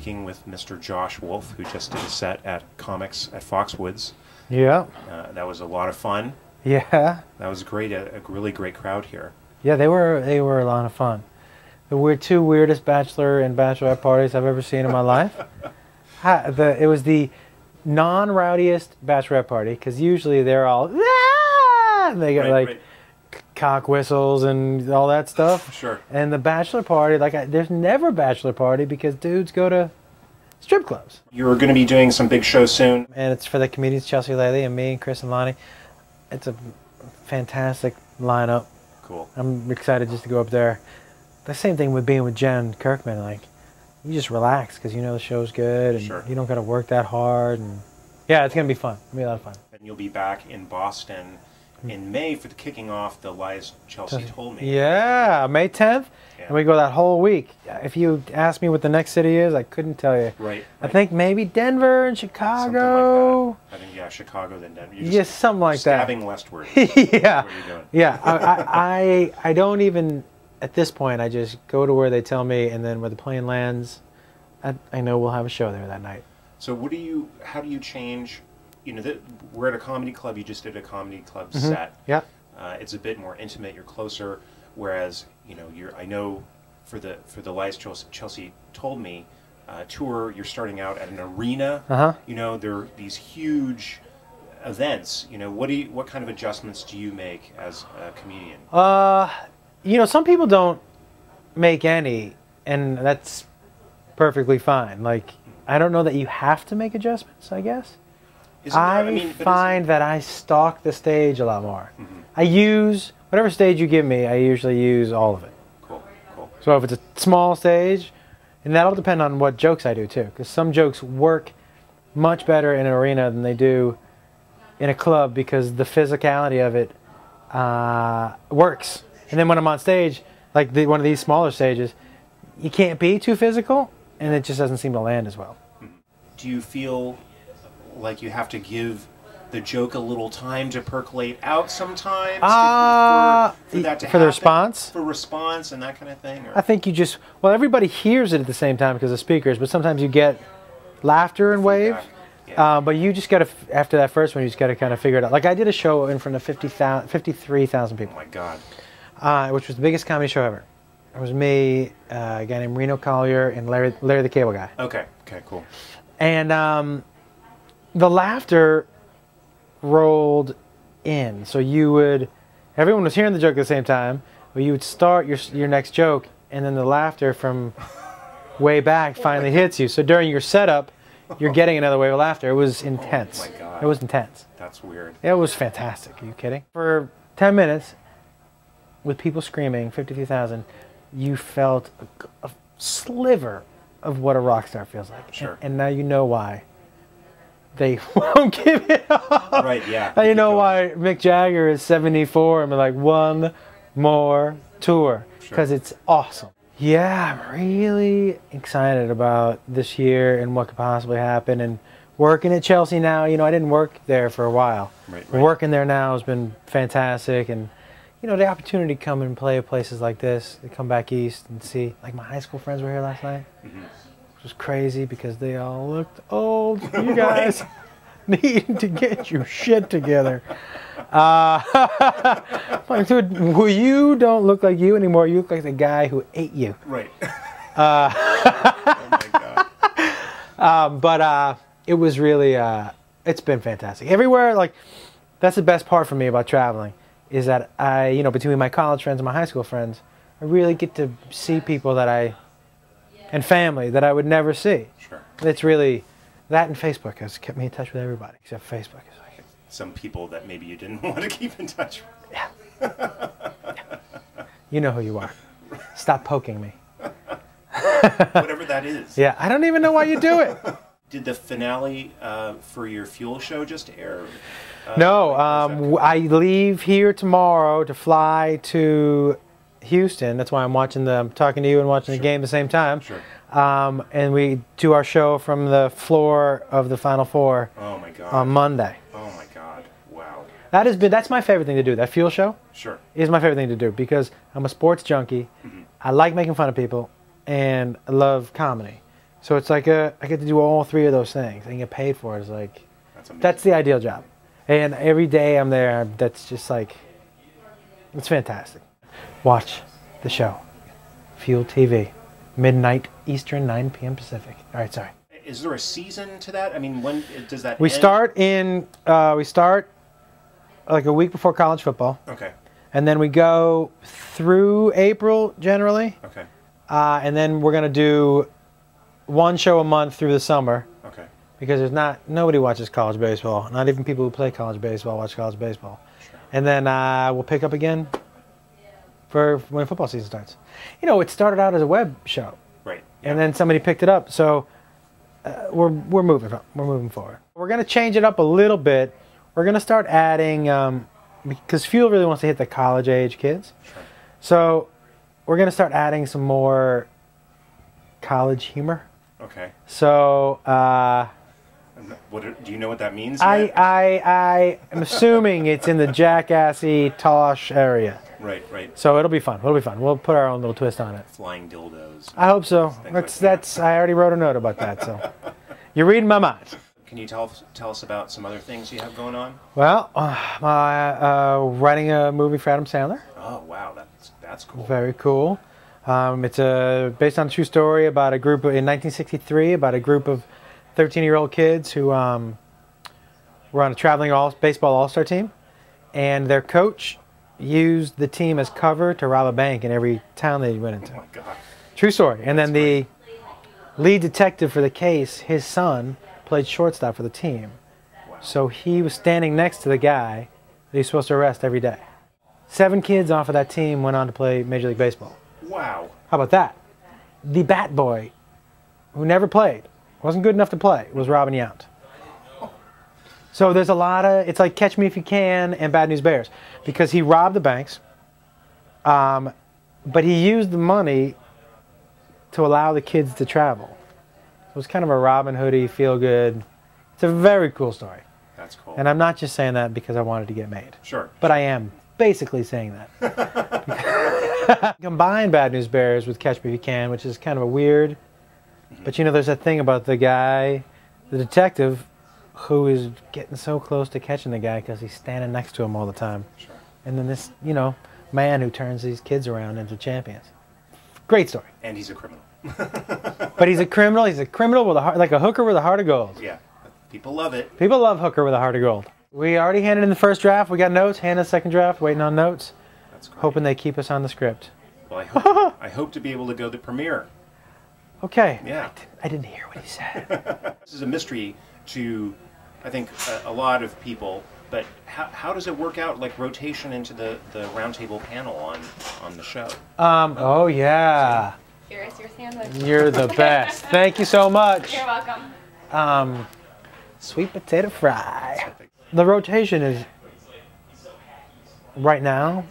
speaking with Mr. Josh Wolf, who just did a set at Comics at Foxwoods. Yeah. That was a lot of fun. Yeah. That was great. A really great crowd here. Yeah, they were a lot of fun. The two weirdest bachelor and bachelorette parties I've ever seen in my life. It was the non-rowdiest bachelorette party, because usually they're all, ah! And they get cock whistles and all that stuff. Sure. And the bachelor party, there's never bachelor party because dudes go to strip clubs. You're going to be doing some big shows soon. And it's for the comedians Chelsea Lately and me and Chris and Lonnie. It's a fantastic lineup. Cool. I'm excited just to go up there. The same thing with being with Jen Kirkman. Like, you just relax because you know the show's good and sure. You don't got to work that hard. And yeah, it's going to be fun. It'll be a lot of fun. And you'll be back in Boston in May for the kicking off the Lies Chelsea Told Me. Yeah, May 10th. Yeah. And we go that whole week. If you ask me what the next city is, I couldn't tell you. Right. I think maybe Denver and Chicago. Something like that. I think, yeah, Chicago, then Denver. Just something like stabbing that. Stabbing Westward. Yeah. What are you doing? Yeah. I don't even, at this point, I just go to where they tell me, and then where the plane lands, I know we'll have a show there that night. So what do you, how do you change... You know, we're at a comedy club. You just did a comedy club set. Yeah, it's a bit more intimate. You're closer, whereas I know for the Lies Chelsea Told Me tour, you're starting out at an arena. You know, there are these huge events. You know, what kind of adjustments do you make as a comedian? You know, some people don't make any, and that's perfectly fine. Like, I don't know that you have to make adjustments, I guess. I find that I stalk the stage a lot more. I use whatever stage you give me. I usually use all of it. Cool, cool. So if it's a small stage, and that'll depend on what jokes I do too, because some jokes work much better in an arena than they do in a club because the physicality of it works. And then when I'm on stage, like one of these smaller stages, you can't be too physical, and it just doesn't seem to land as well. Do you feel like you have to give the joke a little time to percolate out sometimes for that to happen? For the response? For response and that kind of thing? Or? I think you just... Well, everybody hears it at the same time because of speakers, but sometimes you get laughter and wave. Yeah. But you just got to... After that first one, you just got to kind of figure it out. Like, I did a show in front of 53,000 people. Oh, my God. Which was the biggest comedy show ever. It was me, a guy named Reno Collier, and Larry the Cable Guy. Okay. Okay, cool. And... the laughter rolled in, so you would, everyone was hearing the joke at the same time, but you would start your next joke, and then the laughter from way back finally hits you. So during your setup, you're getting another wave of laughter. It was intense. Oh my God. It was intense. That's weird. It was fantastic. Are you kidding? For 10 minutes, with people screaming, 53,000, you felt a sliver of what a rock star feels like. Sure. And now you know why they won't give it up. Right, yeah. And you know why Mick Jagger is 74 and be like, one more tour. Because it's awesome. Yeah, I'm really excited about this year and what could possibly happen. And working at Chelsea now, you know, I didn't work there for a while. Right. Working there now has been fantastic. And, you know, the opportunity to come and play at places like this, to come back east and see. Like, my high school friends were here last night. It was crazy because they all looked old. You guys need to get your shit together. Like, dude, you don't look like you anymore. You look like the guy who ate you. Right. Oh my God. But it was really, it's been fantastic. Everywhere, like, that's the best part for me about traveling is that I, you know, between my college friends and my high school friends, I really get to see people that and family that I would never see. Sure. It's really, that and Facebook has kept me in touch with everybody, except Facebook. Some people that maybe you didn't want to keep in touch with. Yeah. Yeah. You know who you are. Stop poking me. Whatever that is. Yeah, I don't even know why you do it. Did the finale for your Fuel show just air? No, I leave here tomorrow to fly to Houston. That's why I'm talking to you and watching the game at the same time. Sure. And we do our show from the floor of the Final Four. Oh my God. On Monday. Oh my God. Wow. That's my favorite thing to do. That Fuel show. Sure. Is my favorite thing to do because I'm a sports junkie. I like making fun of people and I love comedy. So it's like I get to do all three of those things and get paid for it. It's like, that's the ideal job. And every day I'm there, that's just like, it's fantastic. Watch the show, Fuel TV, midnight Eastern, 9 p.m. Pacific. All right, sorry. Is there a season to that? I mean, when does that end? We start like a week before college football. Okay. And then we go through April generally. Okay. And then we're gonna do one show a month through the summer. Okay. Because there's nobody watches college baseball. Not even people who play college baseball watch college baseball. Sure. And then we'll pick up again for when football season starts. You know, it started out as a web show. Right. Yeah. And then somebody picked it up. So we're moving forward. We're gonna change it up a little bit. We're gonna start adding. Because Fuel really wants to hit the college age kids. Sure. So we're going to start adding some more college humor. Okay. So do you know what that means? I am assuming it's in the jackassy Tosh area. Right, right. So it'll be fun. It'll be fun. We'll put our own little twist on it. Flying dildos. I hope so. That's I already wrote a note about that, so you're reading my mind. Can you tell us about some other things you have going on? Well, I'm writing a movie for Adam Sandler. Oh, wow. That's cool. Very cool. It's based on a true story about a group in 1963, about a group of 13-year-old kids who were on a traveling baseball all-star team. And their coach used the team as cover to rob a bank in every town they went into. Oh, my God. True story. And then the lead detective for the case, his son, played shortstop for the team. Wow. So he was standing next to the guy that he's supposed to arrest every day. 7 kids off of that team went on to play Major League Baseball. Wow. How about that? The bat boy, who never played, wasn't good enough to play, was Robin Yount. Oh. So there's a lot of, it's like Catch Me If You Can and Bad News Bears, because he robbed the banks, but he used the money to allow the kids to travel. It was kind of a Robin Hoodie feel good. It's a very cool story. That's cool. And I'm not just saying that because I wanted to get made. Sure. But I am basically saying that. Combine Bad News Bears with Catch Me If You Can, which is kind of a weird. Mm-hmm. But you know, there's that thing about the guy, the detective, who is getting so close to catching the guy because he's standing next to him all the time. Sure. And then this, you know, man who turns these kids around into champions. Great story. And he's a criminal. But he's a criminal. He's a criminal with a heart, like a hooker with a heart of gold. Yeah, people love it. People love hooker with a heart of gold. We already handed in the first draft. We got notes. Handed the second draft. Waiting on notes. That's great. Hoping they keep us on the script. Well, I hope to be able to go to the premiere. Okay. Yeah. I didn't hear what he said. This is a mystery to, I think, a lot of people. But how does it work out, like, rotation into the roundtable panel on the show? Oh yeah. So, here's your sandwich. You're the best. Thank you so much. You're welcome. Sweet potato fry. The rotation is right now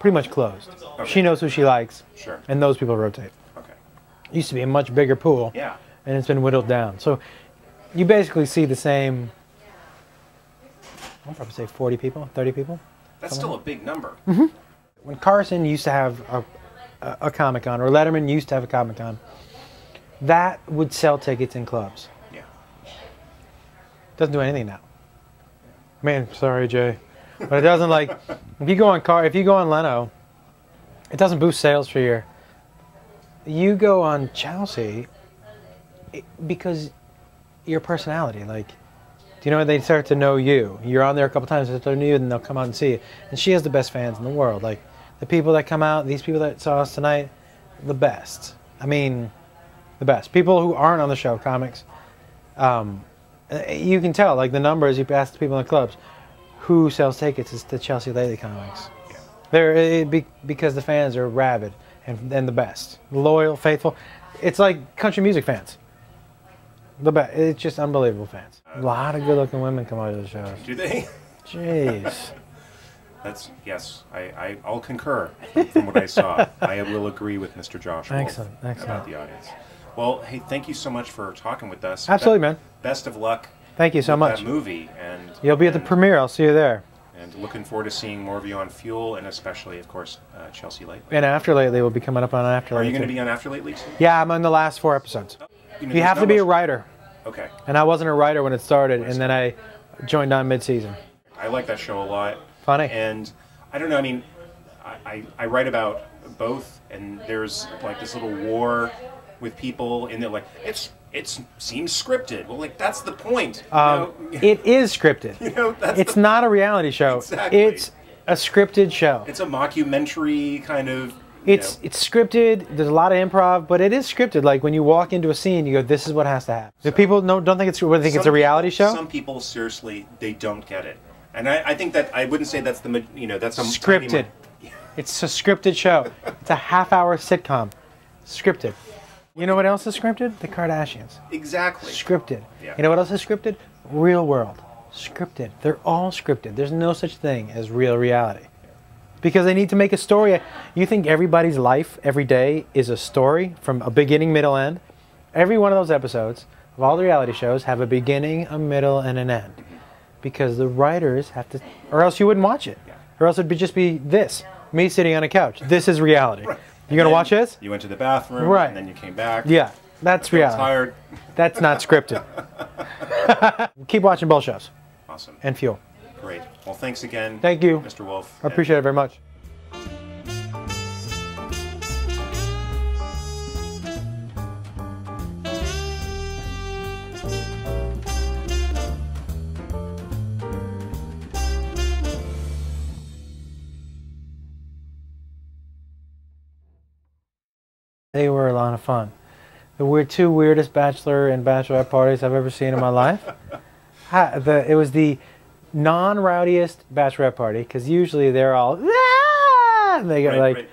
pretty much closed. Okay. She knows who she likes. Sure. And those people rotate. Okay. It used to be a much bigger pool. Yeah. And it's been whittled down. So you basically see the same, I'll probably say 40 people, 30 people. That's still a big number. Mm-hmm. When Carson used to have a Comic-Con, or Letterman used to have a Comic-Con, that would sell tickets in clubs. Yeah. Doesn't do anything now. Man, sorry, Jay, but it doesn't, like, if you go on Leno, it doesn't boost sales for your. You go on Chelsea because your personality, like, do you know, they start to know you. You're on there a couple times, they know you, and they'll come out and see you. And she has the best fans in the world, like. The people that come out, these people that saw us tonight, the best. I mean, the best. People who aren't on the show, comics, you can tell, like, the numbers, you ask the people in the clubs, who sells tickets is the Chelsea Lately comics. Yeah. Because the fans are rabid and the best. Loyal, faithful. It's like country music fans. The best. It's just unbelievable fans. A lot of good-looking women come out of the show. Do they? Jeez. That's, yes, I'll concur from what I saw. I will agree with Mr. Josh Wolf. Excellent, excellent. About the audience. Well, hey, thank you so much for talking with us. Absolutely, man. Best of luck. Thank you so much. That movie. And you'll be at the premiere. I'll see you there. And looking forward to seeing more of you on Fuel, and especially, of course, Chelsea Lately. And After Lately will be coming up on After Lately. Are you going to be on After Lately too? Yeah, I'm on the last 4 episodes. You have to be a writer. Okay. And I wasn't a writer when it started, and then I joined on mid-season. I like that show a lot. Funny. And I don't know, I mean, I write about both, and there's like this little war with people, and they're like, it seems scripted. Well, like, that's the point. It is scripted. It's not a reality show. Exactly. It's a scripted show. It's a mockumentary kind of. It's scripted. There's a lot of improv, but it is scripted. Like, when you walk into a scene, you go, "This is what has to happen." So people don't think it's. They think it's a reality show. Some people seriously, they don't get it, and I think that I wouldn't say that's the that's some scripted. It's a scripted show. It's a half-hour sitcom, scripted. You know what else is scripted? The Kardashians. Exactly. Scripted. Yeah. You know what else is scripted? Real World. Scripted. They're all scripted. There's no such thing as real reality. Because they need to make a story. You think everybody's life every day is a story from a beginning, middle, end? Every one of those episodes of all the reality shows have a beginning, a middle, and an end. Because the writers have to, or else you wouldn't watch it. Or else it'd just be this, me sitting on a couch. This is reality. Right. You're going to watch this? You went to the bathroom, right. And then you came back. Yeah, that's reality. I'm tired. That's not scripted. Keep watching both shows. Awesome. And Fuel. Great. Well, thanks again. Thank you, Mr. Wolf. I appreciate it very much. They were a lot of fun. The two weirdest bachelor and bachelorette parties I've ever seen in my life. It was the non-rowdiest bachelorette party, because usually they're all and they get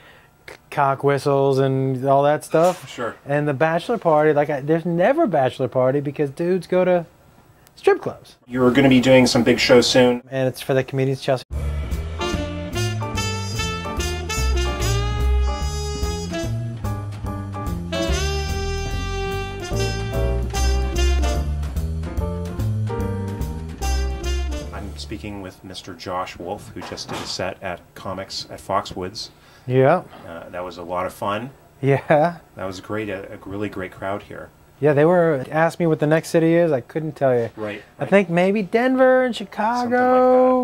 cock whistles and all that stuff. Sure. And the bachelor party, like, there's never a bachelor party because dudes go to strip clubs. You're going to be doing some big show soon, and it's for the comedians, Chelsea. Speaking with Mr. Josh Wolf, who just did a set at Comics at Foxwoods. Yeah. That was a lot of fun. Yeah. That was great, a really great crowd here. Yeah, they were asked me what the next city is. I couldn't tell you. Right. I think maybe Denver and Chicago.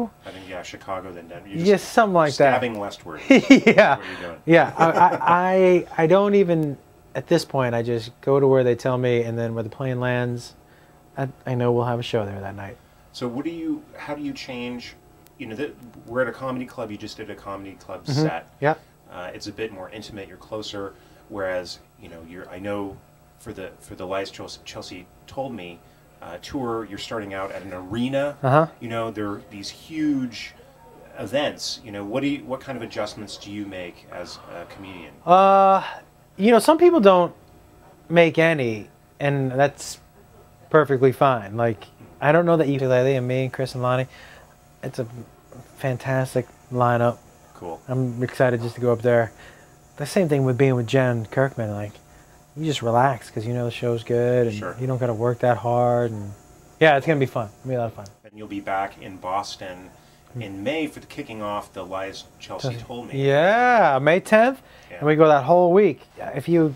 Something like that. I think, yeah, Chicago, then Denver. Just something like stabbing that. Stabbing westward. Yeah. What are you doing? Yeah. I don't even, at this point, I just go to where they tell me, and then when the plane lands, I know we'll have a show there that night. So what do you, how do you change, we're at a comedy club, you just did a comedy club set. Yeah. It's a bit more intimate, you're closer, whereas, I know for the Lies Chelsea Told Me tour, you're starting out at an arena. There are these huge events. What kind of adjustments do you make as a comedian? Some people don't make any, and that's perfectly fine. Like, I don't know that you lately, and me and Chris and Lonnie, it's a fantastic lineup. Cool. I'm excited just to go up there. The same thing with being with Jen Kirkman. Like, you just relax because the show's good, and you don't got to work that hard. And yeah, it's gonna be fun. It'll be a lot of fun. And you'll be back in Boston in May for the kicking off the Lies Chelsea Told Me. Yeah, May 10th, and we go that whole week. If you